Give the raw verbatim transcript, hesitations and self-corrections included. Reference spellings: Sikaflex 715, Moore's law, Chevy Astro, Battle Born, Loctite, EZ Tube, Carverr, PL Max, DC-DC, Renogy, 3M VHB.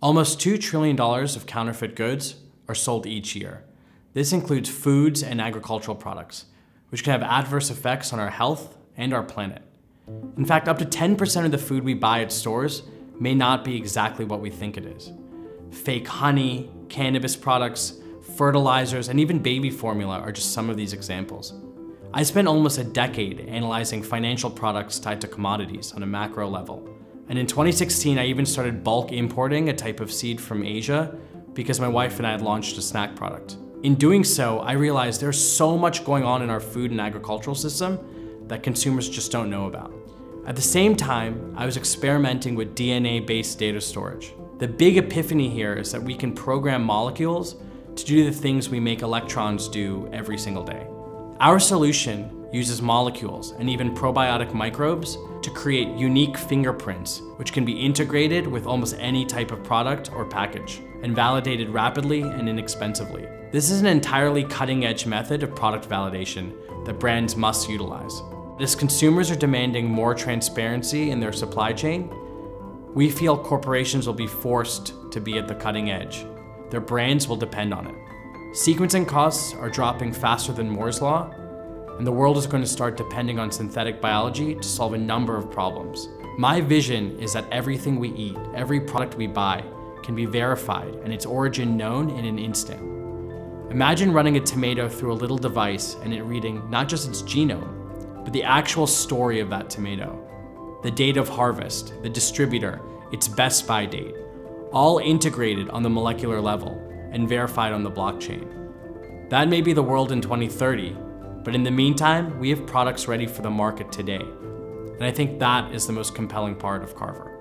Almost two trillion dollars of counterfeit goods are sold each year. This includes foods and agricultural products, which can have adverse effects on our health and our planet. In fact, up to ten percent of the food we buy at stores may not be exactly what we think it is. Fake honey, cannabis products, fertilizers, and even baby formula are just some of these examples. I spent almost a decade analyzing financial products tied to commodities on a macro level. And in twenty sixteen, I even started bulk importing a type of seed from Asia because my wife and I had launched a snack product. In doing so, I realized there's so much going on in our food and agricultural system that consumers just don't know about. At the same time, I was experimenting with D N A-based data storage. The big epiphany here is that we can program molecules to do the things we make electrons do every single day. Our solution uses molecules and even probiotic microbes to create unique fingerprints, which can be integrated with almost any type of product or package and validated rapidly and inexpensively. This is an entirely cutting-edge method of product validation that brands must utilize. As consumers are demanding more transparency in their supply chain, we feel corporations will be forced to be at the cutting edge. Their brands will depend on it. Sequencing costs are dropping faster than Moore's law, and the world is going to start depending on synthetic biology to solve a number of problems. My vision is that everything we eat, every product we buy, can be verified and its origin known in an instant. Imagine running a tomato through a little device and it reading not just its genome, but the actual story of that tomato, the date of harvest, the distributor, its best buy date, all integrated on the molecular level and verified on the blockchain. That may be the world in twenty thirty, but in the meantime, we have products ready for the market today. And I think that is the most compelling part of Carverr.